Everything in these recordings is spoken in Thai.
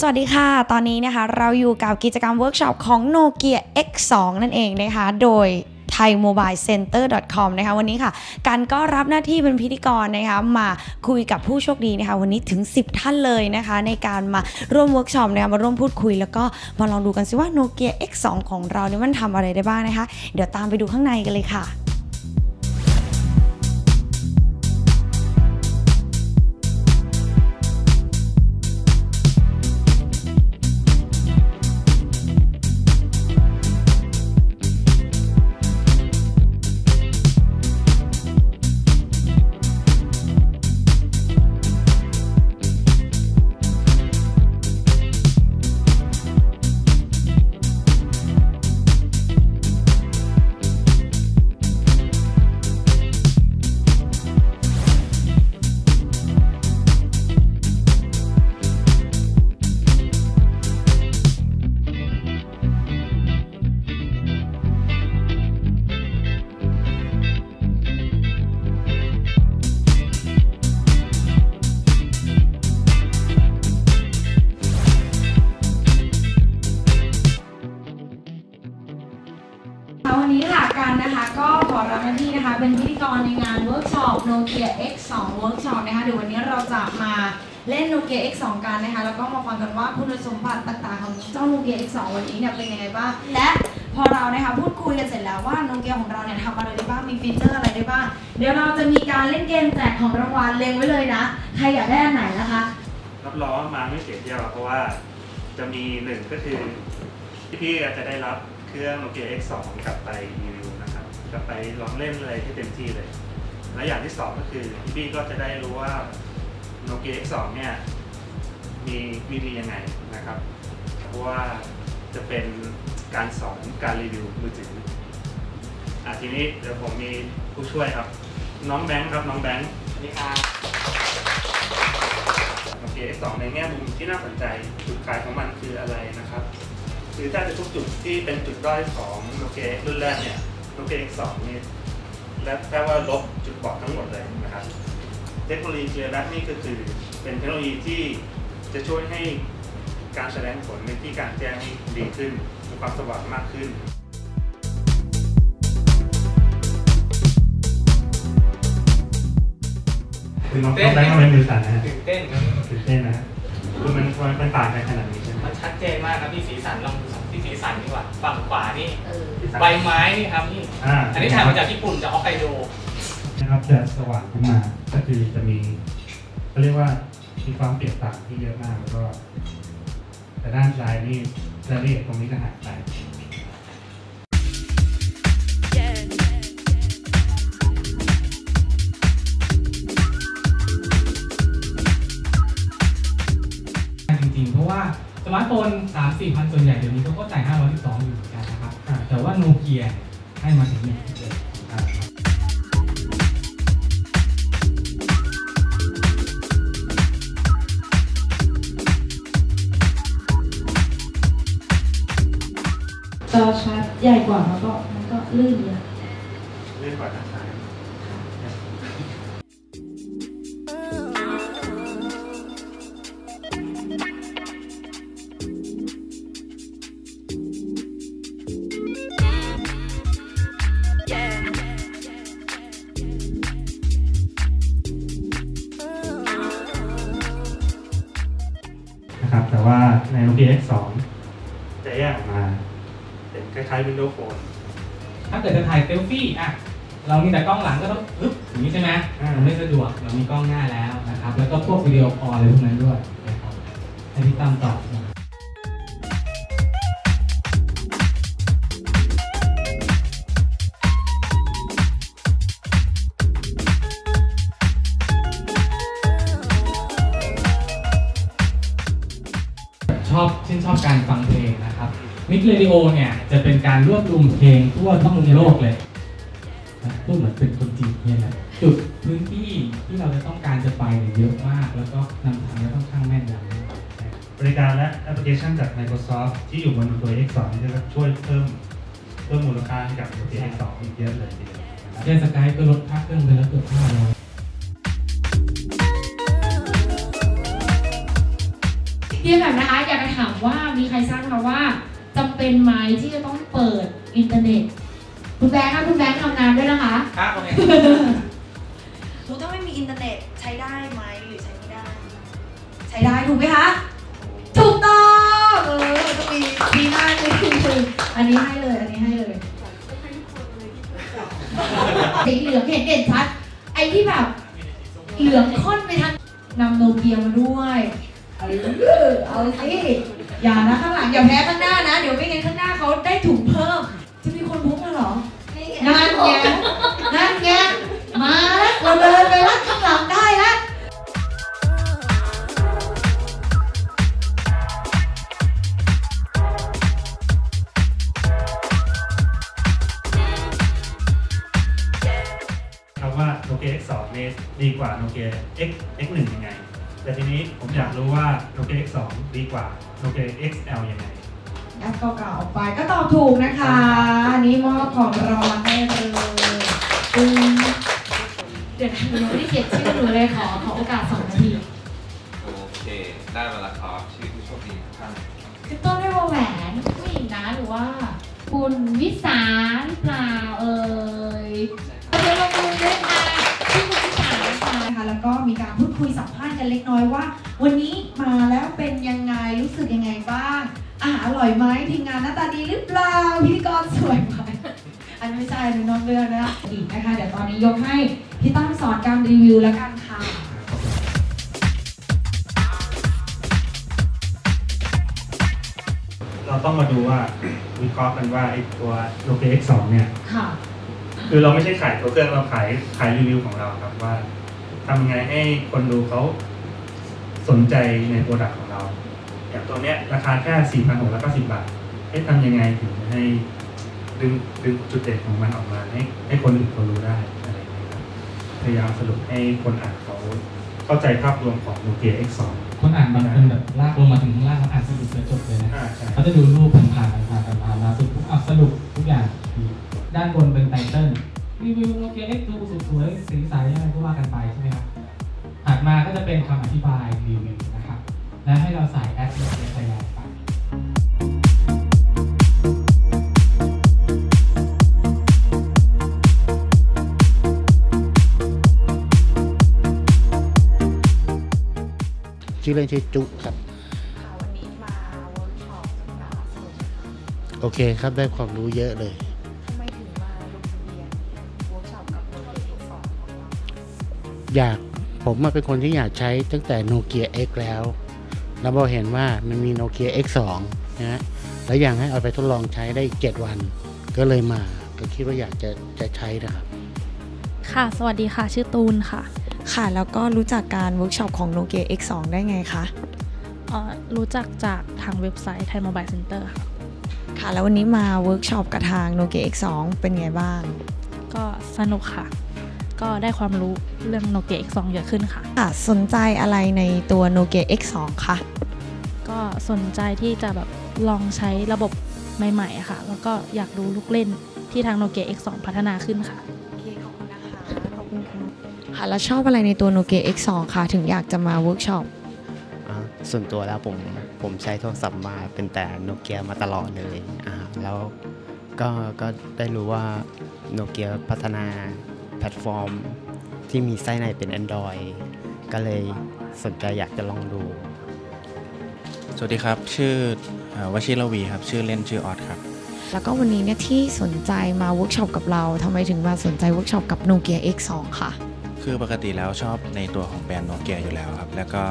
สวัสดีค่ะตอนนี้นะคะเราอยู่กับกิจกรรมเวิร์กช็อปของ Nokia X2 นั่นเองนะคะโดย ThaiMobileCenter.com นะคะวันนี้ค่ะกันก็รับหน้าที่เป็นพิธีกรนะคะมาคุยกับผู้โชคดีนะคะวันนี้ถึง10ท่านเลยนะคะในการมาร่วมเวิร์กช็อปนะคะมาร่วมพูดคุยแล้วก็มาลองดูกันซิว่า Nokia X2 ของเราเนี่ยมันทำอะไรได้บ้างนะคะเดี๋ยวตามไปดูข้างในกันเลยค่ะวันนี้ค่ะกันนะคะก็ขอรับหน้าที่นะคะเป็นพิธีกรในงานเวิร์กช็อป Nokia X2 เวิร์กช็อปนะคะเดี๋ยววันนี้เราจะมาเล่น Nokia X2 กันนะคะแล้วก็มาฟังกันว่าคุณสมบัติต่างๆของเจ้า Nokia X2 วันนี้เนี่ยเป็นยังไงบ้างและพอเรานะคะพูดคุยกันเสร็จแล้วว่า Nokia ของเราเนี่ยทำอะไรได้บ้างมีฟีเจอร์อะไรได้บ้างเดี๋ยวเราจะมีการเล่นเกมแจกของรางวัลเล็งไว้เลยนะใครอยากได้อันไหนนะคะรับรองว่ามาไม่เสียเที่ยวเพราะว่าจะมีหนึ่งก็คือพี่จะได้รับเครื่อง Nokia X2 กลับไปรีวิวนะครับกลับไปลองเล่นอะไรให้เต็มที่เลยและอย่างที่2ก็คือพี่บี้ก็จะได้รู้ว่า Nokia X2 เนี่ยมีวิธียังไงนะครับเพราะว่าจะเป็นการสอนการรีวิวมือถือทีนี้เดี๋ยวผมมีผู้ช่วยครับน้องแบงค์ครับน้องแบงค์สวัสดีครับ Nokia X2 ในแง่มุมที่น่าสนใจจุดขายของมันคืออะไรนะครับคือถ้าจะทุกจุดที่เป็นจุดด้อยของ Nokia X รุ่นแรกเนี่ย Nokia X2 นี่และแปลว่าลบจุดบอดทั้งหมดเลยนะครับเทคโนโลยี Here Map นี่ก็คือเป็นเทคโนโลยีที่จะช่วยให้การแสดงผลในที่การแจ้งให้ดีขึ้นมีความสว่างมากขึ้นคือน้องแบงค์ทำไมมือสั่นนะตื่นเต้นครับตื่นเต้นนะคือมันต่างกันขนาดนี้มันชัดเจนมากครับที่สีสันลองดูที่สีสันดีกว่าฝั่งขวานี่ใบไม้นี่ครับนี่อันนี้ถ่ายมาจากญี่ปุ่นจากฮอกไกโดนะครับจะสว่างขึ้นมาก็คือจะมีเขาเรียกว่ามีความเปลี่ยนต่างที่เยอะมากแล้วก็แต่ด้านซ้ายนี่รายละเอียดตรงนี้จะหายไปสมาร์ทโฟน 3-4 พันส่วนใหญ่เดี๋ยวนี้เขาก็จ่าย512อยู่เหมือนกันนะครับแต่ว่าโนเกียให้มาถึง1เลยจอชัดใหญ่กว่าแล้วก็มันก็ลื่นดีลื่นกว่าด้านซ้ายแต่ว่าใน Nokia X2 จะแยกออกมาเป็นคล้ายๆ Windows Phone ถ้าเกิดจะถ่ายเซลฟี่อ่ะเรามีแต่กล้องหลังก็ต้องปึ๊บอย่างนี้ใช่ไหมไม่สะดวกเรามีกล้องหน้าแล้วนะครับแล้วก็พวกวิดีโอคอลอะไรพวกนั้นด้วยนะครับให้พี่ตั้มตอบชื่นชอบการฟังเพลงนะครับมิกเรดิโอเนี่ยจะเป็นการรวบรวมเพลงทั่วทั้งโลกเลยพูดเหมือนเป็นคนจีนเนี่ยนะจุดพื้นที่ที่เราจะต้องการจะไปเยอะมากแล้วก็นำทางได้ค่อนข้างแม่นยำบริการและแอปพลิเคชันจาก Microsoft ที่อยู่บน Nokia X2 จะช่วยเพิ่มมูลค่าให้กับ Nokia X2 อีกเยอะเลยทีเดียวเช่นสกายก็ลดค่าเครื่องไปแล้วเกือบ500เยี่ยม มนะคะอยากจะถามว่ามีใครทราบคะว่าจำเป็นไหมที่จะต้องเปิดอินเทอร์เน็ตคุณแบงค์ค่ะคุณแบงค์ทำงานด้วยนะคะครับผมรู้ถ้าไม่มีอินเทอร์เน็ตใช้ได้ไหมหรือใช้ไม่ได้ใช้ได้ถูกไหมคะถูกต้องต้องมีหน้าเลยคืออันนี้ให้เลยอันนี้ให้เลยสีเหลืองเห็นเด่นชัดไอ้ที่แบบเหลืองค่อนไปทางนำโนเกียมาด้วยเอาสิอย่านะข้างหลังอย่าแพ้ข้างหน้านะเดี๋ยวไม่งั้นข้างหน้าเขาได้ถุงเพิ่มจะมีคนพกมาหรอนั่นไงนั่นไงมาแล้วเราเดินไปรัดข้างหลังได้แล้วคำว่า Nokia X2 เนี่ยดีกว่า Nokia X1 ยังไงแต่ทีนี้ผมอยากรู้ว่า Nokia X2 ดีกว่า Nokia XL ยังไงแอปเก่าๆออกไปก็ตอบถูกนะคะอันนี้มอบของรางวัลให้เลยเดี๋ยวหนูไม่ได้เขียนชื่อหนูเลยขอโอกาส2 นาทีโอเคได้เวลาขอชื่อผู้โชคดีท่านคือต้นด้วยวงแหวนผู้หญิงนะหรือว่าคุณวิสาหรือเปล่าเอ่ยขอเชิญลงมือด้วยค่ะชื่อคุณวิสานะคะแล้วก็มีการพูดคุยสัมภาษณ์กันเล็กน้อยว่าวันนี้มาแล้วเป็นยังไงรู้สึกยังไงบ้างอร่อยไหมทีมงานหน้าตาดีหรือเปล่าพิธีกรสวยไหมอันไม่ใช่หนูน้องเลือกนะอีกนะคะเดี๋ยวตอนนี้ยกให้พี่ตั้มสอนการรีวิวแล้วกันค่ะเราต้องมาดูว่าวิเคราะห์กันว่าไอ้ตัวโลเกส2เนี่ยคือเราไม่ใช่ขายตัวเครื่องเราขายรีวิวของเราครับว่าทำยังไงให้คนดูเขาสนใจในโปรดักต์ของเราอย่างตัวเนี้ยราคาแค่ 4,690 บาทให้ทำยังไงถึงให้ดึงจุดเด่นของมันออกมาให้คนอื่นเขารู้ได้อะไรอย่างเงี้ยครับพยายามสรุปให้คนอ่านเขาเข้าใจภาพรวมของ Nokia X2 คนอ่านบางคนแบบลากลงมาถึงข้างล่างเขาอ่านสรุปจบเลยนะเขาจะดูรูปผ่านมาสุดทุกสรุปทุกอย่างด้านบนเป็นไตเติ้ลรีวิว Nokia X2 สวยๆสีใสอะไรก็ว่ากันไปใช่ไหมครับถัดมาก็จะเป็นคำอธิบายรีวิวนะครับและให้เราใส่แอปในไทยแลนด์ไปชื่อเล่นชื่อจุ๊ครับวันนี้มาเวิร์กช็อปมาสอนโอเคครับได้ความรู้เยอะเลยทำไมถึงมาลงทะเบียนเวิร์กช็อปกับคนที่สอนของเราอยากผมมาเป็นคนที่อยากใช้ตั้งแต่ Nokia X แล้วเราเห็นว่ามันมี Nokia X2 นะฮะแล้วอย่างให้เอาไปทดลองใช้ได้อีก7วันก็เลยมาก็คิดว่าอยากจะใช้นะครับค่ะสวัสดีค่ะชื่อตูนค่ะค่ะแล้วก็รู้จักการเวิร์กช็อปของ Nokia X2 ได้ไงคะรู้จักจากทางเว็บไซต์ ThaiMobileCenter ค่ะค่ะแล้ววันนี้มาเวิร์กช็อปกับทาง Nokia X2 เป็นไงบ้างก็สนุกค่ะก็ได้ความรู้เรื่อง Nokia X2 เยอะขึ้นค่ะสนใจอะไรในตัว Nokia X2 ค่ะก็สนใจที่จะแบบลองใช้ระบบใหม่ๆค่ะแล้วก็อยากดูลูกเล่นที่ทาง Nokia X2 พัฒนาขึ้นค่ะโอเคขอบคุณนะคะขอบคุณค่ะค่ะแล้วชอบอะไรในตัว Nokia X2 ค่ะถึงอยากจะมาเวิร์กช็อปส่วนตัวแล้วผมใช้โทรศัพท์มาเป็นแต่ Nokia มาตลอดเลยแล้วก็ได้รู้ว่า Nokia พัฒนาแพลตฟอร์มที่มีไส้ในเป็น Android ก็เลยสนใจอยากจะลองดูสวัสดีครับชื่อวชิรวีครับชื่อเล่นชื่อออดครับแล้วก็วันนี้เนี่ยที่สนใจมาเวิร์กช็อปกับเราทำไมถึงมาสนใจเวิร์กช็อปกับ Nokia X2 ค่ะคือปกติแล้วชอบในตัวของแบรนด์ Nokia อยู่แล้วครับแล้วก็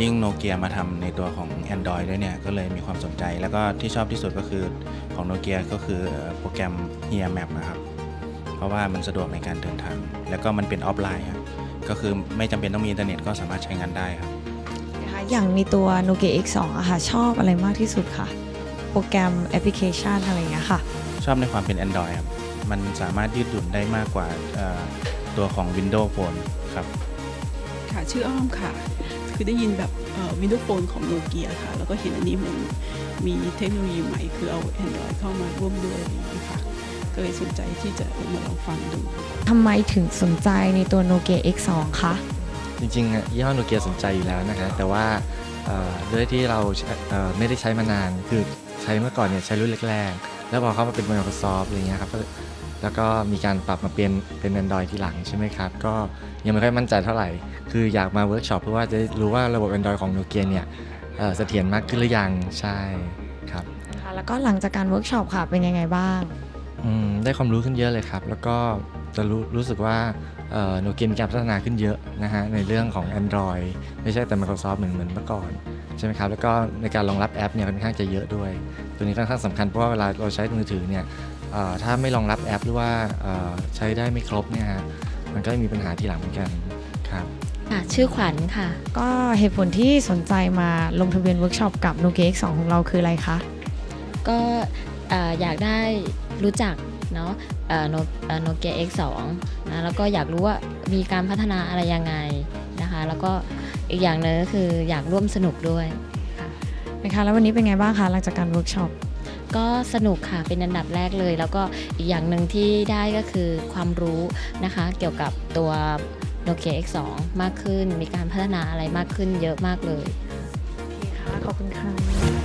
ยิ่ง Nokia มาทำในตัวของ Android ด้วยเนี่ยก็เลยมีความสนใจแล้วก็ที่ชอบที่สุดก็คือของ Nokia ก็คือโปรแกรม Here Map นะครับเพราะว่ามันสะดวกในการเดินทางแล้วก็มันเป็นออฟไลน์ครับก็คือไม่จำเป็นต้องมีอินเทอร์เน็ตก็สามารถใช้งานได้ครับนะคะอย่างในตัว Nokia X2 อะค่ะชอบอะไรมากที่สุดค่ะโปรแกรมแอปพลิเคชันอะไรอย่างเงี้ยค่ะชอบในความเป็น Android ครับมันสามารถยืดหยุ่นได้มากกว่าตัวของ Windows Phone ครับค่ะชื่ออ้อมค่ะคือได้ยินแบบ Windows Phone ของ Nokia ค่ะแล้วก็เห็นอันนี้มันมีเทคโนโลยีใหม่คือเอา Android เข้ามาร่วมด้วยอะไรอย่างเงี้ยค่ะก็เลยสนใจที่จะมาลองฟังดูทำไมถึงสนใจในตัว Nokia X2 คะจริงๆยี่ห้อ Nokia สนใจอยู่แล้วนะคะแต่ว่า ด้วยที่เราไม่ได้ใช้มานานคือใช้เมื่อก่อนเนี่ยใช้รุ่นแรกๆแล้วพอเข้ามาเป็น Microsoft อะไรเงี้ยครับแล้วก็มีการปรับมาเป็น Android ทีหลังใช่ไหมครับก็ยังไม่ค่อยมั่นใจเท่าไหร่คืออยากมาเวิร์กช็อปเพื่อว่าจะรู้ว่าระบบ Android ของ Nokia เนี่ยเสถียรมากขึ้นหรือยังใช่ครับแล้วก็หลังจากการเวิร์กช็อปค่ะเป็นยังไงบ้างได้ความรู้ขึ้นเยอะเลยครับแล้วก็จะรู้สึกว่าโนเกียมีการพัฒนาขึ้นเยอะนะฮะในเรื่องของ Android ไม่ใช่แต่ Microsoft เหมือนเมื่อก่อนใช่ไหมครับแล้วก็ในการรองรับแอปเนี่ยค่อนข้างจะเยอะด้วยตัวนี้ค่อนข้างสำคัญเพราะว่าเวลาเราใช้มือถือเนี่ยถ้าไม่รองรับแอปหรือว่าใช้ได้ไม่ครบเนี่ยฮะมันก็มีปัญหาทีหลังเหมือนกันครับชื่อขวัญค่ะก็เหตุผลที่สนใจมาลงทะเบียนเวิร์กช็อปกับ Nokia X2 ของเราคืออะไรคะก็อยากได้รู้จักเนาะNokia X2 นะแล้วก็อยากรู้ว่ามีการพัฒนาอะไรยังไงนะคะแล้วก็อีกอย่างนึงก็คืออยากร่วมสนุกด้วยนะคะแล้ววันนี้เป็นไงบ้างคะหลังจากการเวิร์กช็อปก็สนุกค่ะเป็นอันดับแรกเลยแล้วก็อีกอย่างหนึ่งที่ได้ก็คือความรู้นะคะเกี่ยวกับตัว Nokia X2 มากขึ้นมีการพัฒนาอะไรมากขึ้นเยอะมากเลยค่ะขอบคุณค่ะ